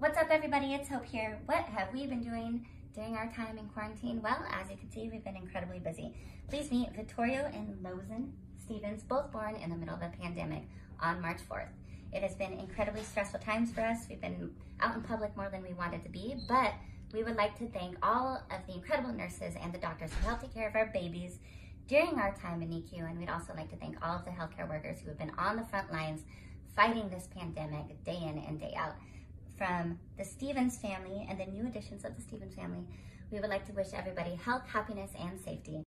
What's up everybody, it's Hope here. What have we been doing during our time in quarantine? Well, as you can see, we've been incredibly busy. Please meet Vittorio and Hope Stevens, both born in the middle of a pandemic on March 4th. It has been incredibly stressful times for us. We've been out in public more than we wanted to be, but we would like to thank all of the incredible nurses and the doctors who helped take care of our babies during our time in NICU, and we'd also like to thank all of the healthcare workers who have been on the front lines fighting this pandemic day in and day out. From the Stevens family and the new additions of the Stevens family, we would like to wish everybody health, happiness, and safety.